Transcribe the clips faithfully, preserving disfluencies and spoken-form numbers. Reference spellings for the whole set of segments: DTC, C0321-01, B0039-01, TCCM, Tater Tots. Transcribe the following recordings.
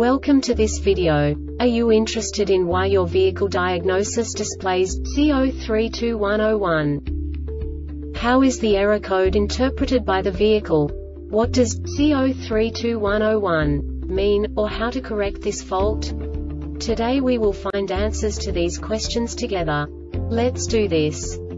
Welcome to this video. Are you interested in why your vehicle diagnosis displays C zero three two one dash zero one? How is the error code interpreted by the vehicle? What does C zero three two one dash zero one mean, or how to correct this fault? Today we will find answers to these questions together. Let's do this.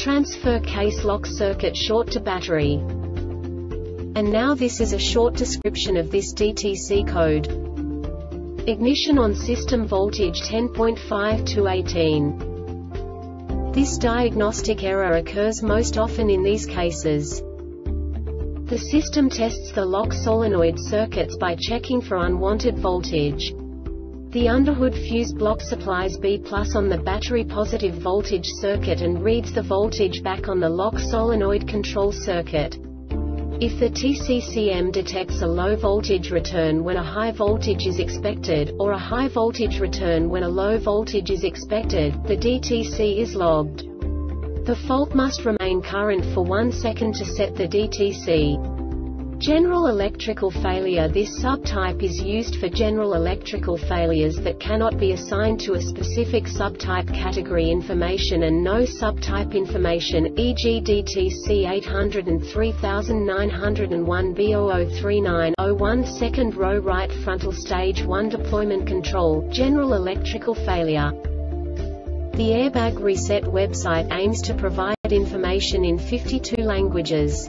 transfer case lock circuit short to battery. And now this is a short description of this D T C code. Ignition on system voltage ten point five to eighteen. This diagnostic error occurs most often in these cases. The system tests the lock solenoid circuits by checking for unwanted voltage. The underhood fuse block supplies B plus on the battery positive voltage circuit and reads the voltage back on the lock solenoid control circuit. If the T C C M detects a low voltage return when a high voltage is expected, or a high voltage return when a low voltage is expected, the D T C is logged. The fault must remain current for one second to set the D T C. General electrical failure. This subtype is used for general electrical failures that cannot be assigned to a specific subtype category information and no subtype information, for example D T C eight zero three nine zero one B zero zero three nine dash zero one second row right frontal stage one deployment control, general electrical failure. The Airbag Reset website aims to provide information in fifty-two languages.